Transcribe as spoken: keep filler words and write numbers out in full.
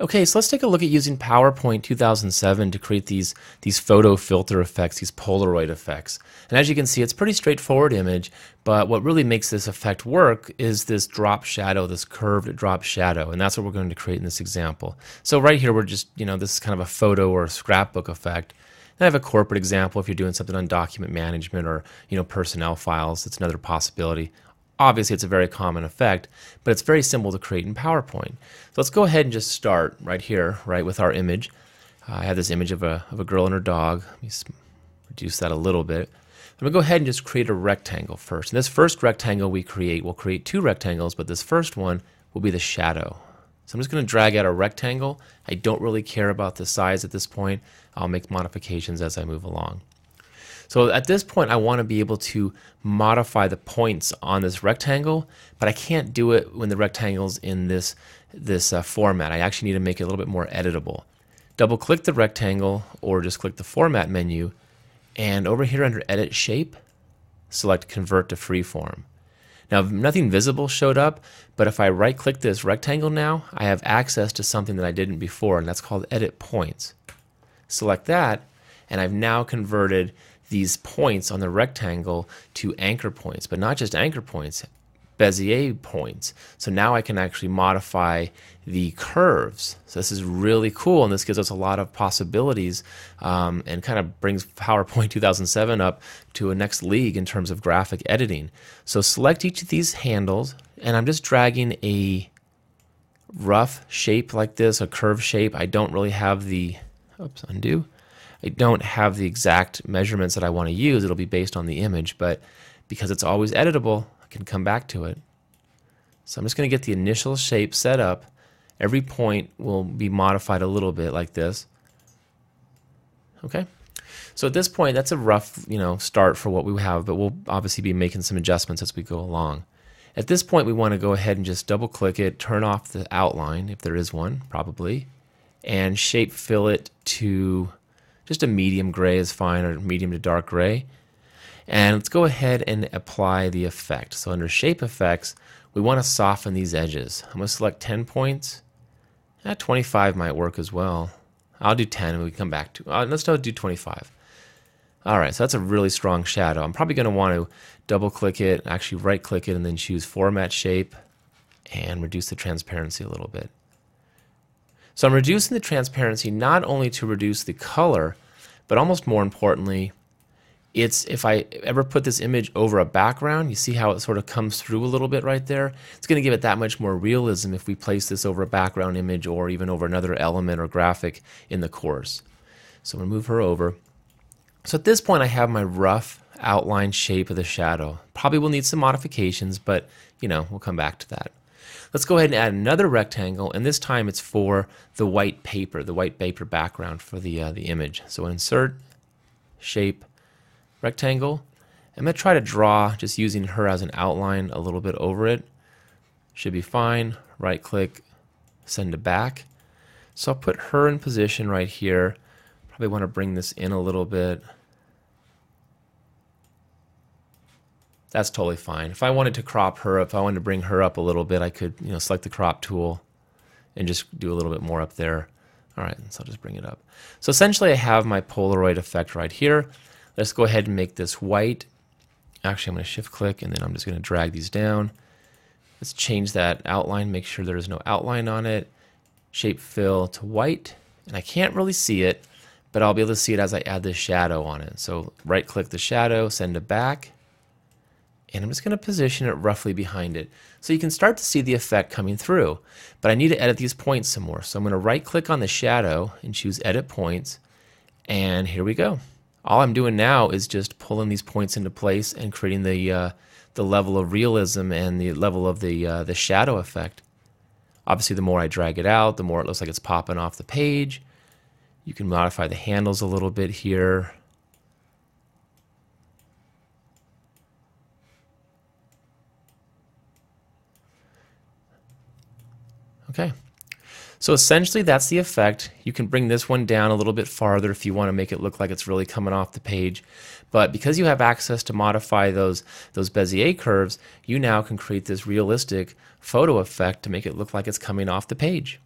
Okay, so let's take a look at using PowerPoint two thousand seven to create these, these photo filter effects, these Polaroid effects. And as you can see, it's a pretty straightforward image, but what really makes this effect work is this drop shadow, this curved drop shadow, and that's what we're going to create in this example. So right here, we're just, you know, this is kind of a photo or a scrapbook effect. And I have a corporate example if you're doing something on document management or, you know, personnel files. It's another possibility. Obviously, it's a very common effect, but it's very simple to create in PowerPoint. So let's go ahead and just start right here, right, with our image. Uh, I have this image of a, of a girl and her dog. Let me reduce that a little bit. I'm going to go ahead and just create a rectangle first. And this first rectangle we create, we'll create two rectangles, but this first one will be the shadow. So I'm just going to drag out a rectangle. I don't really care about the size at this point. I'll make modifications as I move along. So at this point, I want to be able to modify the points on this rectangle, but I can't do it when the rectangle's in this, this uh, format. I actually need to make it a little bit more editable. Double-click the rectangle, or just click the Format menu, and over here under Edit Shape, select Convert to Freeform. Now, nothing visible showed up, but if I right-click this rectangle now, I have access to something that I didn't before, and that's called Edit Points. Select that, and I've now converted these points on the rectangle to anchor points, but not just anchor points, Bezier points. So now I can actually modify the curves. So this is really cool, and this gives us a lot of possibilities um, and kind of brings PowerPoint two thousand seven up to a next league in terms of graphic editing. So select each of these handles, and I'm just dragging a rough shape like this, a curve shape. I don't really have the, oops, undo. I don't have the exact measurements that I want to use. It'll be based on the image, but because it's always editable, I can come back to it. So I'm just going to get the initial shape set up. Every point will be modified a little bit like this. Okay. So at this point, that's a rough, you know, start for what we have, but we'll obviously be making some adjustments as we go along. At this point, we want to go ahead and just double click it, turn off the outline if there is one, probably, and shape fill it to just a medium gray is fine, or medium to dark gray. And let's go ahead and apply the effect. So under Shape Effects, we want to soften these edges. I'm going to select ten points. Eh, twenty-five might work as well. I'll do ten and we can come back to uh, let's do twenty-five. All right, so that's a really strong shadow. I'm probably going to want to double-click it, actually right-click it, and then choose Format Shape and reduce the transparency a little bit. So I'm reducing the transparency not only to reduce the color, but almost more importantly, it's if I ever put this image over a background, you see how it sort of comes through a little bit right there? It's going to give it that much more realism if we place this over a background image or even over another element or graphic in the course. So I'm going to move her over. So at this point I have my rough outline shape of the shadow. Probably will need some modifications, but you know, we'll come back to that. Let's go ahead and add another rectangle, and this time it's for the white paper, the white paper background for the, uh, the image. So Insert, Shape, Rectangle. I'm going to try to draw just using her as an outline a little bit over it. Should be fine. Right click, send to back. So I'll put her in position right here. Probably want to bring this in a little bit. That's totally fine. If I wanted to crop her, if I wanted to bring her up a little bit, I could, you know, select the crop tool and just do a little bit more up there. All right, so I'll just bring it up. So essentially I have my Polaroid effect right here. Let's go ahead and make this white. Actually, I'm going to shift click and then I'm just going to drag these down. Let's change that outline, make sure there is no outline on it. Shape fill to white, and I can't really see it, but I'll be able to see it as I add this shadow on it. So right click the shadow, send it back. And I'm just going to position it roughly behind it. So you can start to see the effect coming through. But I need to edit these points some more. So I'm going to right click on the shadow and choose Edit Points. And here we go. All I'm doing now is just pulling these points into place and creating the, uh, the level of realism and the level of the, uh, the shadow effect. Obviously, the more I drag it out, the more it looks like it's popping off the page. You can modify the handles a little bit here. Okay, so essentially that's the effect. You can bring this one down a little bit farther if you want to make it look like it's really coming off the page. But because you have access to modify those, those Bezier curves, you now can create this realistic photo effect to make it look like it's coming off the page.